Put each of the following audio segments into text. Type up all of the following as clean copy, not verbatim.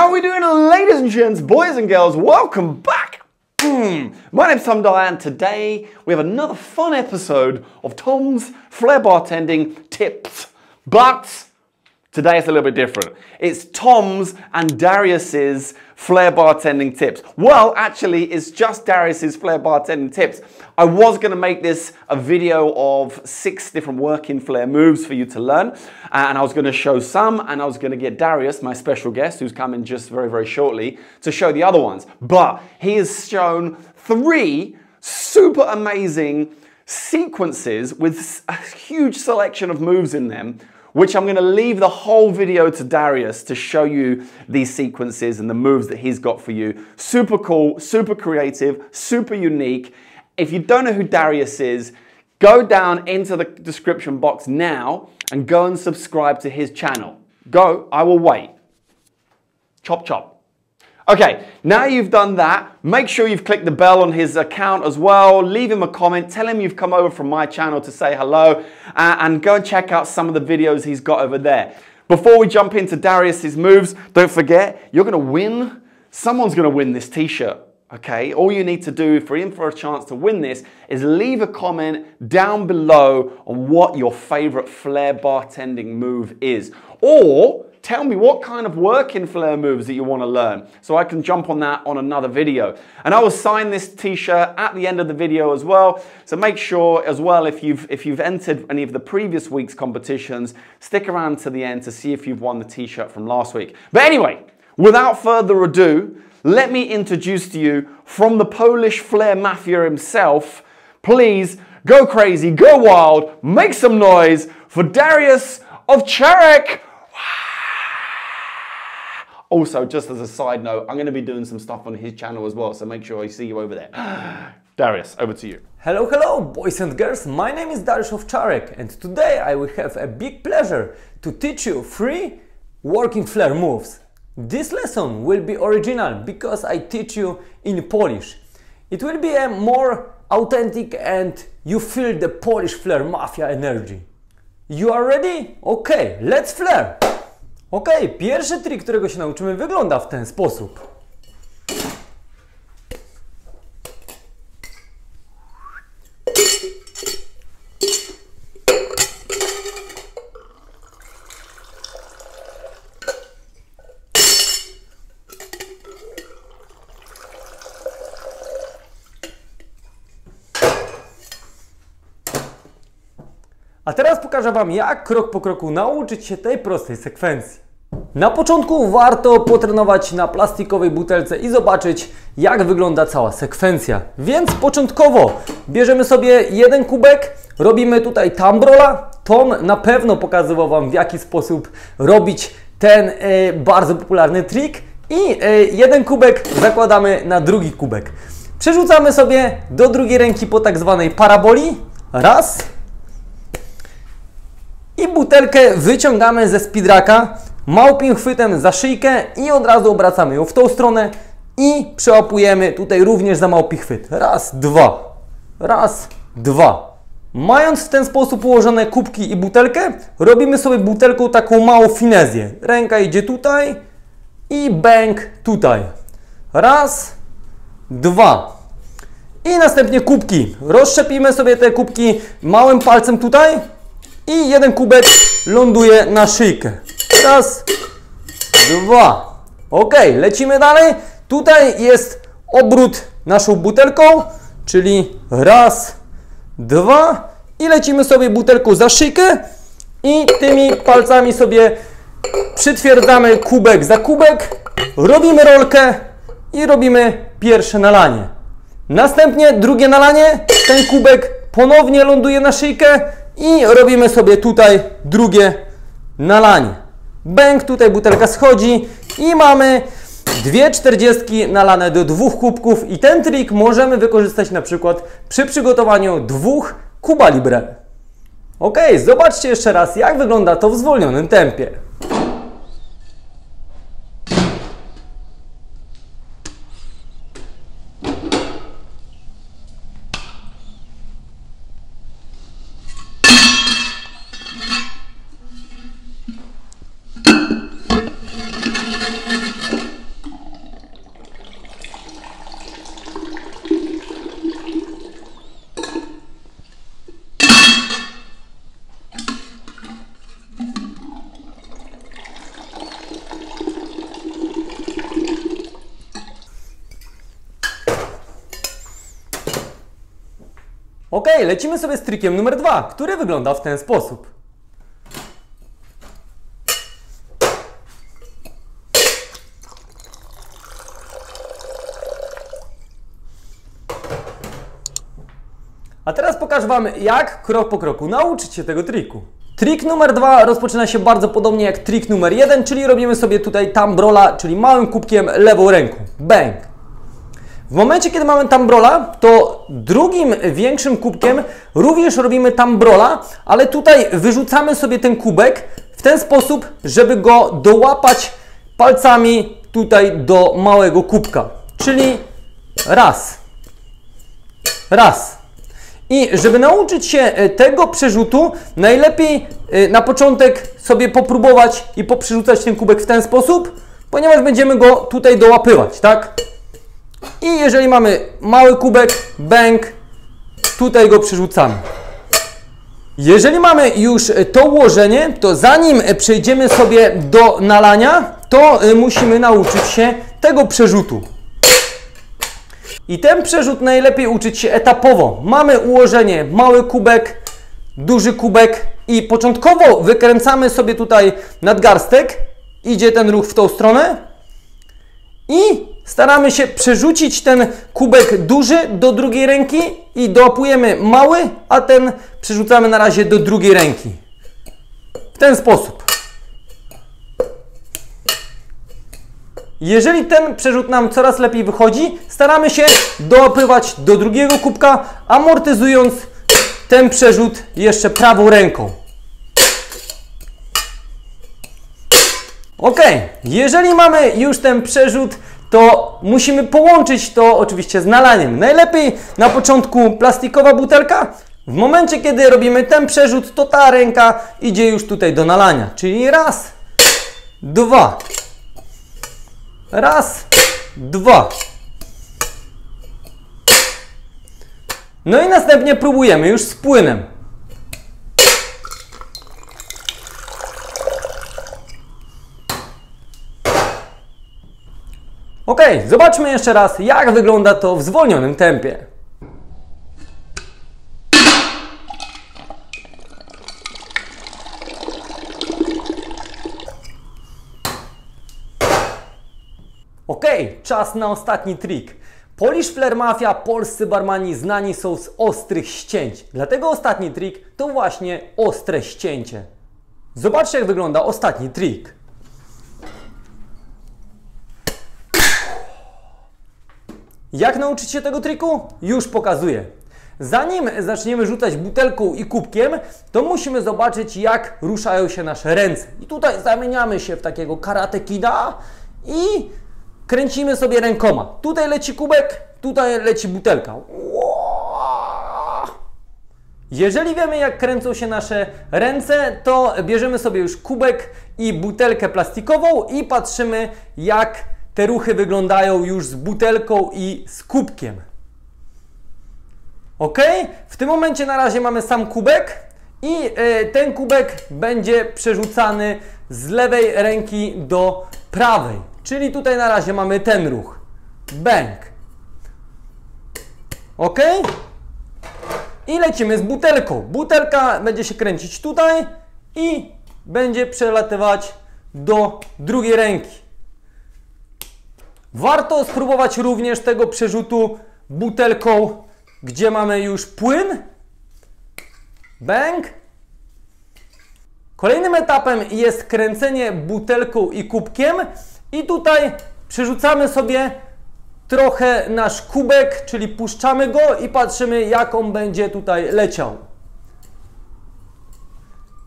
how are we doing, ladies and gents, boys and girls? Welcome back. My name's Tom Dyer, and today we have another fun episode of Tom's Flair Bartending Tips. But today it's a little bit different. It's Tom's and Dariusz's Flair Bartending Tips. Well, actually, it's just Dariusz's Flair Bartending Tips. I was gonna make this a video of 6 different working flair moves for you to learn, and I was gonna show some, and I was gonna get Dariusz, my special guest, who's coming just very, very shortly, to show the other ones. But he has shown 3 super amazing sequences with a huge selection of moves in them, which I'm gonna leave the whole video to Dariusz to show you these sequences and the moves that he's got for you. Super cool, super creative, super unique. If you don't know who Dariusz is, go down into the description box now and go and subscribe to his channel. Go, I will wait. Chop, chop. Okay, now you've done that, make sure you've clicked the bell on his account as well. Leave him a comment, tell him you've come over from my channel to say hello, and go and check out some of the videos he's got over there. Before we jump into Dariusz's moves, don't forget, you're gonna win. Someone's gonna win this t-shirt, okay? All you need to do for him for a chance to win this is leave a comment down below on what your favorite flair bartending move is, or tell me what kind of working flair moves that you want to learn, so I can jump on that on another video. And I will sign this t-shirt at the end of the video as well, so make sure as well, if you've entered any of the previous week's competitions, stick around to the end to see if you've won the t-shirt from last week. But anyway, without further ado, let me introduce to you, from the Polish Flair Mafia himself, please go crazy, go wild, make some noise for Dariusz Owczarek. Also, just as a side note, I'm gonna be doing some stuff on his channel as well, so make sure I see you over there. Dariusz, over to you. Hello, hello, boys and girls. My name is Dariusz Owczarek, and today I will have a big pleasure to teach you 3 working flair moves. This lesson will be original because I teach you in Polish. It will be a more authentic, and you feel the Polish Flair Mafia energy. You are ready? Okay, let's flair. Ok, pierwszy trik, którego się nauczymy, wygląda w ten sposób. A teraz pokażę Wam, jak krok po kroku nauczyć się tej prostej sekwencji. Na początku warto potrenować na plastikowej butelce i zobaczyć, jak wygląda cała sekwencja. Więc początkowo bierzemy sobie 1 kubek, robimy tutaj tambrola. Tom na pewno pokazywał Wam, w jaki sposób robić ten bardzo popularny trik. I 1 kubek zakładamy na drugi kubek. Przerzucamy sobie do drugiej ręki po tak zwanej paraboli. Raz. I butelkę wyciągamy ze speedraka, małpim chwytem za szyjkę i od razu obracamy ją w tą stronę i przełapujemy tutaj również za małpi chwyt. Raz, dwa. Raz, dwa. Mając w ten sposób ułożone kubki i butelkę, robimy sobie butelką taką małą finezję. Ręka idzie tutaj i bęk tutaj. Raz, dwa. I następnie kubki. Rozszczepimy sobie te kubki małym palcem tutaj. I 1 kubek ląduje na szyjkę. Raz, dwa. Ok, lecimy dalej. Tutaj jest obrót naszą butelką, czyli raz, dwa. I lecimy sobie butelką za szyjkę i tymi palcami sobie przytwierdzamy kubek za kubek. Robimy rolkę i robimy pierwsze nalanie. Następnie drugie nalanie. Ten kubek ponownie ląduje na szyjkę. I robimy sobie tutaj drugie nalanie. Bęk, tutaj butelka schodzi i mamy 2 czterdziestki nalane do 2 kubków. I ten trik możemy wykorzystać na przykład przy przygotowaniu 2 Cuba Libre. Ok, zobaczcie jeszcze raz, jak wygląda to w zwolnionym tempie. Ok, lecimy sobie z trikiem numer 2, który wygląda w ten sposób. A teraz pokażę Wam, jak krok po kroku nauczyć się tego triku. Trik numer 2 rozpoczyna się bardzo podobnie jak trik numer 1, czyli robimy sobie tutaj tambrola, czyli małym kubkiem lewą ręką. Bang! W momencie, kiedy mamy tambrola, to drugim większym kubkiem również robimy tambrola, ale tutaj wyrzucamy sobie ten kubek w ten sposób, żeby go dołapać palcami tutaj do małego kubka. Czyli raz, raz. I żeby nauczyć się tego przerzutu, najlepiej na początek sobie popróbować i poprzerzucać ten kubek w ten sposób, ponieważ będziemy go tutaj dołapywać, tak? I jeżeli mamy mały kubek, bęk, tutaj go przerzucamy. Jeżeli mamy już to ułożenie, to zanim przejdziemy sobie do nalania, to musimy nauczyć się tego przerzutu. I ten przerzut najlepiej uczyć się etapowo. Mamy ułożenie mały kubek, duży kubek i początkowo wykręcamy sobie tutaj nadgarstek. Idzie ten ruch w tą stronę i staramy się przerzucić ten kubek duży do drugiej ręki i dołapujemy mały, a ten przerzucamy na razie do drugiej ręki. W ten sposób. Jeżeli ten przerzut nam coraz lepiej wychodzi, staramy się dołapywać do drugiego kubka, amortyzując ten przerzut jeszcze prawą ręką. Ok, jeżeli mamy już ten przerzut, to musimy połączyć to oczywiście z nalaniem. Najlepiej na początku plastikowa butelka. W momencie, kiedy robimy ten przerzut, to ta ręka idzie już tutaj do nalania. Czyli raz, dwa. Raz, dwa. No i następnie próbujemy już z płynem. Ok, zobaczmy jeszcze raz, jak wygląda to w zwolnionym tempie. Ok, czas na ostatni trik. Polish Flair Mafia, polscy barmani znani są z ostrych ścięć. Dlatego ostatni trik to właśnie ostre ścięcie. Zobaczcie, jak wygląda ostatni trik. Jak nauczyć się tego triku? Już pokazuję. Zanim zaczniemy rzucać butelką i kubkiem, to musimy zobaczyć, jak ruszają się nasze ręce. I tutaj zamieniamy się w takiego karate kida i kręcimy sobie rękoma. Tutaj leci kubek, tutaj leci butelka. Jeżeli wiemy, jak kręcą się nasze ręce, to bierzemy sobie już kubek i butelkę plastikową i patrzymy, jak te ruchy wyglądają już z butelką i z kubkiem. Ok? W tym momencie na razie mamy sam kubek i ten kubek będzie przerzucany z lewej ręki do prawej. Czyli tutaj na razie mamy ten ruch. Bęk. Ok? I lecimy z butelką. Butelka będzie się kręcić tutaj i będzie przelatywać do drugiej ręki. Warto spróbować również tego przerzutu butelką, gdzie mamy już płyn. Bęk. Kolejnym etapem jest kręcenie butelką i kubkiem. I tutaj przerzucamy sobie trochę nasz kubek, czyli puszczamy go i patrzymy, jak on będzie tutaj leciał.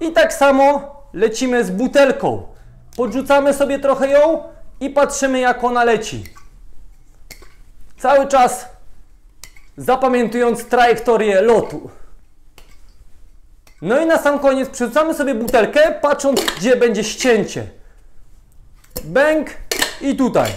I tak samo lecimy z butelką. Podrzucamy sobie trochę ją i patrzymy, jak ona leci. Cały czas zapamiętując trajektorię lotu. No i na sam koniec przerzucamy sobie butelkę, patrząc, gdzie będzie ścięcie. Bęk i tutaj.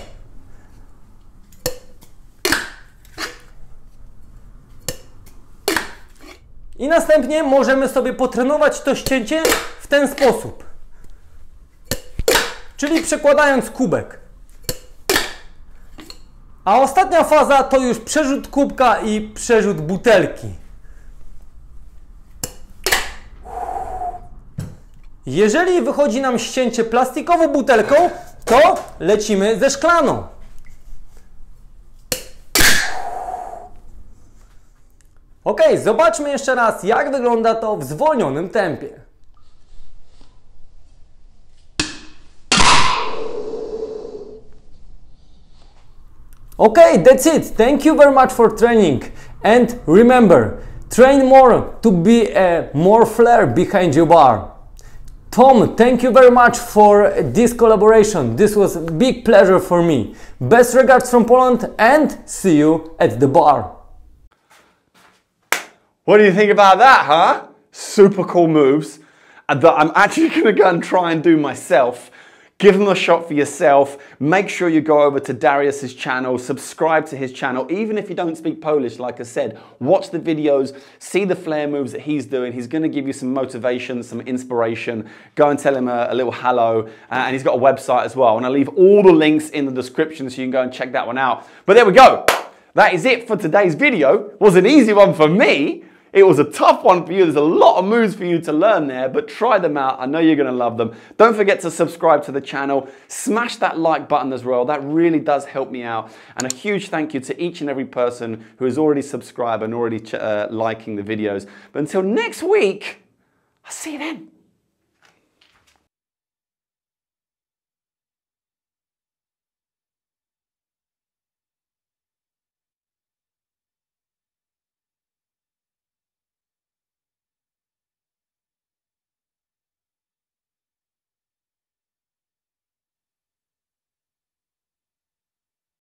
I następnie możemy sobie potrenować to ścięcie w ten sposób. Czyli przekładając kubek. A ostatnia faza to już przerzut kubka i przerzut butelki. Jeżeli wychodzi nam ścięcie plastikową butelką, to lecimy ze szklaną. Ok, zobaczmy jeszcze raz, jak wygląda to w zwolnionym tempie. Okay, that's it. Thank you very much for training. And remember, train more to be a more flair behind your bar. Tom, thank you very much for this collaboration. This was a big pleasure for me. Best regards from Poland and see you at the bar. What do you think about that, huh? Super cool moves that I'm actually gonna go and try and do myself. Give them a shot for yourself. Make sure you go over to Dariusz's channel, subscribe to his channel. Even if you don't speak Polish, like I said, watch the videos, see the flair moves that he's doing. He's gonna give you some motivation, some inspiration. Go and tell him a little hello. And he's got a website as well. And I'll leave all the links in the description so you can go and check that one out. But there we go. That is it for today's video. It was an easy one for me. It was a tough one for you. There's a lot of moves for you to learn there, but try them out. I know you're gonna love them. Don't forget to subscribe to the channel. Smash that like button as well. That really does help me out. And a huge thank you to each and every person who has already subscribed and already liking the videos. But until next week, I'll see you then.